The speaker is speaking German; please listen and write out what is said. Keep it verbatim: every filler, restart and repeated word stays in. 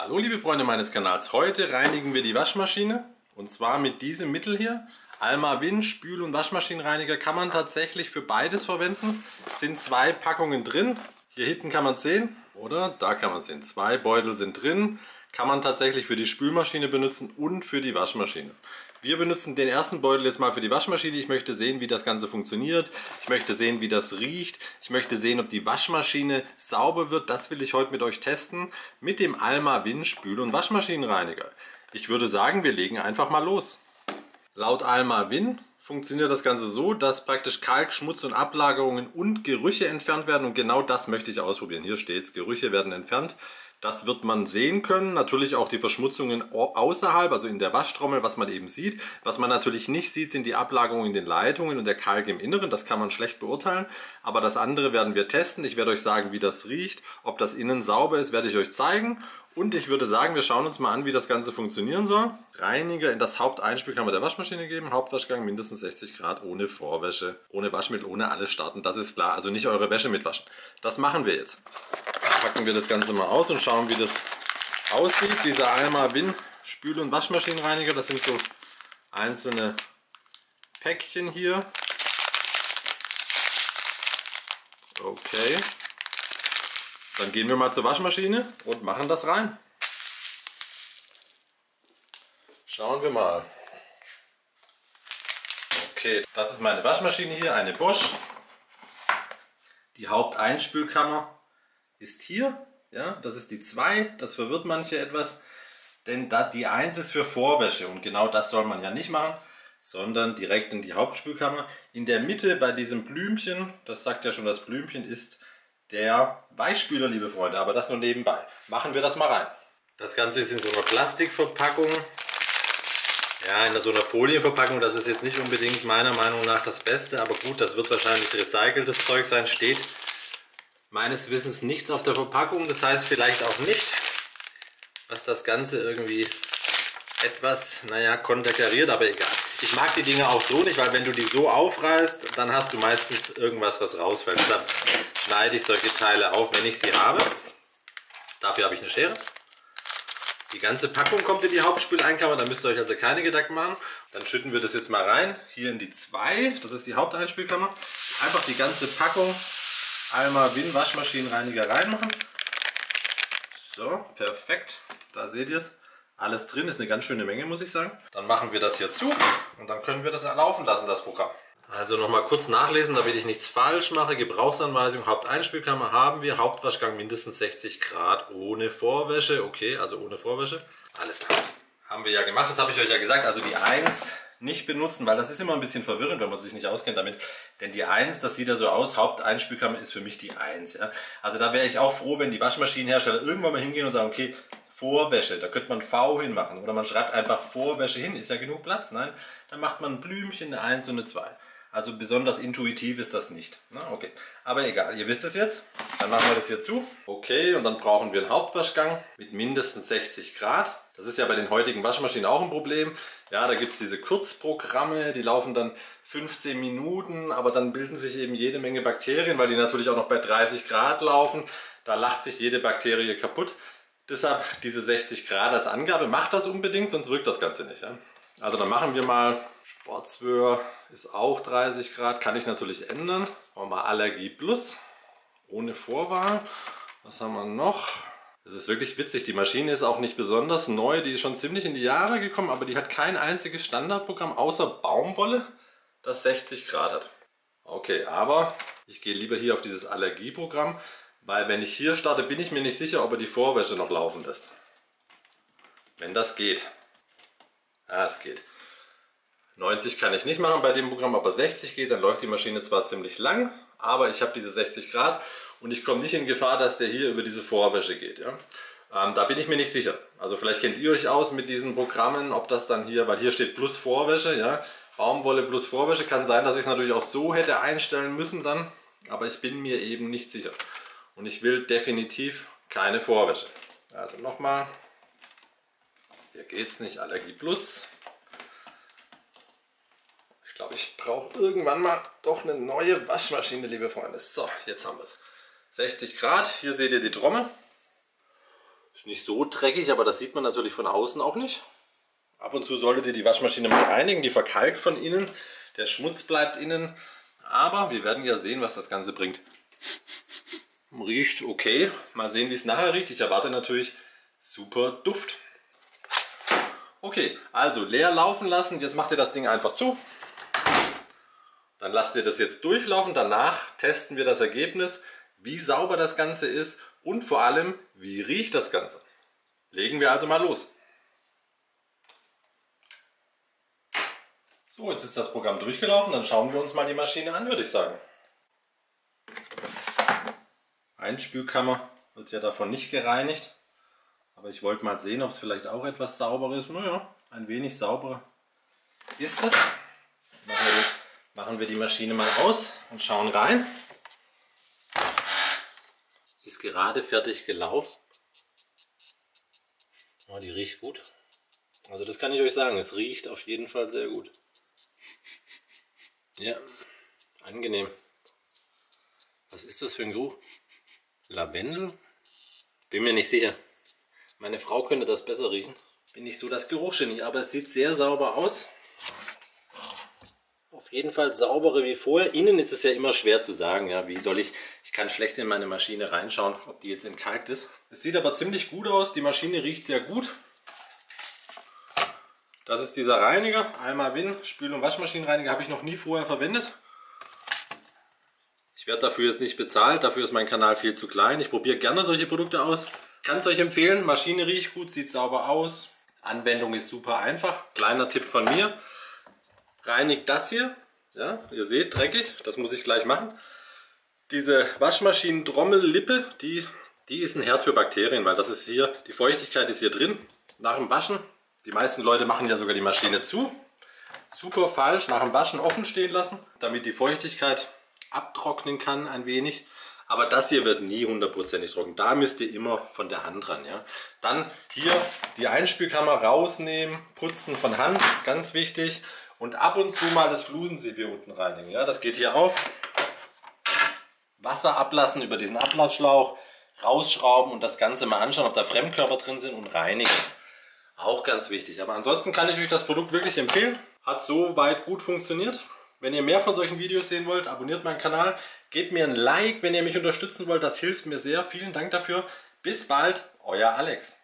Hallo liebe Freunde meines Kanals, heute reinigen wir die Waschmaschine und zwar mit diesem Mittel hier. AlmaWin Spül- und Waschmaschinenreiniger kann man tatsächlich für beides verwenden. Es sind zwei Packungen drin, hier hinten kann man es sehen oder da kann man es sehen, zwei Beutel sind drin. Kann man tatsächlich für die Spülmaschine benutzen und für die Waschmaschine. Wir benutzen den ersten Beutel jetzt mal für die Waschmaschine. Ich möchte sehen, wie das Ganze funktioniert. Ich möchte sehen, wie das riecht. Ich möchte sehen, ob die Waschmaschine sauber wird. Das will ich heute mit euch testen mit dem AlmaWin Spül- und Waschmaschinenreiniger. Ich würde sagen, wir legen einfach mal los. Laut AlmaWin funktioniert das Ganze so, dass praktisch Kalk, Schmutz und Ablagerungen und Gerüche entfernt werden. Und genau das möchte ich ausprobieren. Hier steht es, Gerüche werden entfernt. Das wird man sehen können, natürlich auch die Verschmutzungen außerhalb, also in der Waschtrommel, was man eben sieht. Was man natürlich nicht sieht, sind die Ablagerungen in den Leitungen und der Kalk im Inneren, das kann man schlecht beurteilen. Aber das andere werden wir testen, ich werde euch sagen, wie das riecht, ob das innen sauber ist, werde ich euch zeigen. Und ich würde sagen, wir schauen uns mal an, wie das Ganze funktionieren soll. Reiniger in das Haupteinspülkammer der Waschmaschine geben, Hauptwaschgang mindestens sechzig Grad, ohne Vorwäsche, ohne Waschmittel, ohne alles starten, das ist klar. Also nicht eure Wäsche mitwaschen, das machen wir jetzt. Packen wir das Ganze mal aus und schauen, wie das aussieht. Dieser AlmaWin Spül- und Waschmaschinenreiniger, das sind so einzelne Päckchen hier. Okay, dann gehen wir mal zur Waschmaschine und machen das rein. Schauen wir mal. Okay, das ist meine Waschmaschine hier, eine Bosch. Die Haupteinspülkammer ist hier, ja, das ist die zwei, das verwirrt manche etwas, denn da, die eins ist für Vorwäsche und genau das soll man ja nicht machen, sondern direkt in die Hauptspülkammer. In der Mitte bei diesem Blümchen, das sagt ja schon das Blümchen, ist der Weichspüler, liebe Freunde, aber das nur nebenbei. Machen wir das mal rein. Das Ganze ist in so einer Plastikverpackung, ja, in so einer Folienverpackung, das ist jetzt nicht unbedingt meiner Meinung nach das Beste, aber gut, das wird wahrscheinlich recyceltes Zeug sein, steht meines Wissens nichts auf der Verpackung, das heißt vielleicht auch nicht, was das Ganze irgendwie etwas, naja, konterkariert, aber egal. Ich mag die Dinge auch so nicht, weil wenn du die so aufreißt, dann hast du meistens irgendwas, was rausfällt. Deshalb schneide ich solche Teile auf, wenn ich sie habe. Dafür habe ich eine Schere. Die ganze Packung kommt in die Hauptspüleinkammer, da müsst ihr euch also keine Gedanken machen. Dann schütten wir das jetzt mal rein, hier in die zwei, das ist die Haupteinspülkammer. Einfach die ganze Packung AlmaWin Waschmaschinenreiniger reinmachen. So, perfekt. Da seht ihr es. Alles drin, ist eine ganz schöne Menge, muss ich sagen. Dann machen wir das hier zu und dann können wir das laufen lassen, das Programm. Also nochmal kurz nachlesen, damit ich nichts falsch mache. Gebrauchsanweisung, Haupteinspülkammer haben wir. Hauptwaschgang mindestens sechzig Grad ohne Vorwäsche. Okay, also ohne Vorwäsche. Alles klar. Haben wir ja gemacht, das habe ich euch ja gesagt. Also die eins nicht benutzen, weil das ist immer ein bisschen verwirrend, wenn man sich nicht auskennt damit. Denn die eins, das sieht ja so aus, Haupteinspülkammer ist für mich die eins. Ja? Also da wäre ich auch froh, wenn die Waschmaschinenhersteller irgendwann mal hingehen und sagen, okay, Vorwäsche, da könnte man V hinmachen. Oder man schreibt einfach Vorwäsche hin, ist ja genug Platz. Nein, dann macht man ein Blümchen, eine eins und eine zwei. Also besonders intuitiv ist das nicht. Na, okay. Aber egal, ihr wisst es jetzt. Dann machen wir das hier zu. Okay, und dann brauchen wir einen Hauptwaschgang mit mindestens sechzig Grad. Das ist ja bei den heutigen Waschmaschinen auch ein Problem. Ja, da gibt es diese Kurzprogramme, die laufen dann fünfzehn Minuten, aber dann bilden sich eben jede Menge Bakterien, weil die natürlich auch noch bei dreißig Grad laufen. Da lacht sich jede Bakterie kaputt. Deshalb diese sechzig Grad als Angabe. Macht das unbedingt, sonst wirkt das Ganze nicht. Ja? Also dann machen wir mal, Sportswör ist auch dreißig Grad, kann ich natürlich ändern. Machen wir mal Allergie Plus, ohne Vorwahl. Was haben wir noch? Das ist wirklich witzig, die Maschine ist auch nicht besonders neu, die ist schon ziemlich in die Jahre gekommen, aber die hat kein einziges Standardprogramm außer Baumwolle, das sechzig Grad hat. Okay, aber ich gehe lieber hier auf dieses Allergieprogramm, weil wenn ich hier starte, bin ich mir nicht sicher, ob er die Vorwäsche noch laufen lässt. Wenn das geht. Ah, es geht. neunzig kann ich nicht machen bei dem Programm, aber sechzig geht, dann läuft die Maschine zwar ziemlich lang, aber ich habe diese sechzig Grad und ich komme nicht in Gefahr, dass der hier über diese Vorwäsche geht. Ja? Ähm, da bin ich mir nicht sicher. Also vielleicht kennt ihr euch aus mit diesen Programmen, ob das dann hier, weil hier steht plus Vorwäsche, ja? Baumwolle plus Vorwäsche, kann sein, dass ich es natürlich auch so hätte einstellen müssen dann, aber ich bin mir eben nicht sicher. Und ich will definitiv keine Vorwäsche. Also nochmal, hier geht es nicht, Allergie Plus. Ich glaube, ich brauche irgendwann mal doch eine neue Waschmaschine, liebe Freunde. So, jetzt haben wir es. sechzig Grad, hier seht ihr die Trommel. Ist nicht so dreckig, aber das sieht man natürlich von außen auch nicht. Ab und zu solltet ihr die Waschmaschine mal reinigen, die verkalkt von innen, der Schmutz bleibt innen. Aber wir werden ja sehen, was das Ganze bringt. Riecht okay. Mal sehen, wie es nachher riecht. Ich erwarte natürlich super Duft. Okay, also leer laufen lassen. Jetzt macht ihr das Ding einfach zu. Dann lasst ihr das jetzt durchlaufen. Danach testen wir das Ergebnis, wie sauber das Ganze ist und vor allem, wie riecht das Ganze. Legen wir also mal los. So, jetzt ist das Programm durchgelaufen. Dann schauen wir uns mal die Maschine an, würde ich sagen. Einspülkammer wird ja davon nicht gereinigt. Aber ich wollte mal sehen, ob es vielleicht auch etwas sauberer ist. Naja, ein wenig sauberer ist das. Machen wir, machen wir die Maschine mal aus und schauen rein. Ist gerade fertig gelaufen. Oh, die riecht gut. Also das kann ich euch sagen, es riecht auf jeden Fall sehr gut. Ja, angenehm. Was ist das für ein Geruch? Lavendel? Bin mir nicht sicher. Meine Frau könnte das besser riechen. Bin nicht so das Geruchsgenie, aber es sieht sehr sauber aus. Auf jeden Fall sauberer wie vorher. Innen ist es ja immer schwer zu sagen. Ja, wie soll ich? Ich kann schlecht in meine Maschine reinschauen, ob die jetzt entkalkt ist. Es sieht aber ziemlich gut aus. Die Maschine riecht sehr gut. Das ist dieser Reiniger. AlmaWin Spül- und Waschmaschinenreiniger. Habe ich noch nie vorher verwendet. Ich werde dafür jetzt nicht bezahlt. Dafür ist mein Kanal viel zu klein. Ich probiere gerne solche Produkte aus. Kann es euch empfehlen, Maschine riecht gut, sieht sauber aus, Anwendung ist super einfach. Kleiner Tipp von mir, reinigt das hier, ja, ihr seht, dreckig, das muss ich gleich machen. Diese Waschmaschinen-Trommellippe, die, die ist ein Herd für Bakterien, weil das ist hier, die Feuchtigkeit ist hier drin, nach dem Waschen. Die meisten Leute machen ja sogar die Maschine zu, super falsch, nach dem Waschen offen stehen lassen, damit die Feuchtigkeit abtrocknen kann ein wenig. Aber das hier wird nie hundertprozentig trocken. Da müsst ihr immer von der Hand ran. Ja? Dann hier die Einspülkammer rausnehmen, putzen von Hand, ganz wichtig. Und ab und zu mal das Flusensieb hier unten reinigen. Ja? Das geht hier auf. Wasser ablassen über diesen Ablassschlauch, rausschrauben und das Ganze mal anschauen, ob da Fremdkörper drin sind und reinigen. Auch ganz wichtig. Aber ansonsten kann ich euch das Produkt wirklich empfehlen. Hat soweit gut funktioniert. Wenn ihr mehr von solchen Videos sehen wollt, abonniert meinen Kanal, gebt mir ein Like, wenn ihr mich unterstützen wollt, das hilft mir sehr. Vielen Dank dafür. Bis bald, euer Alex.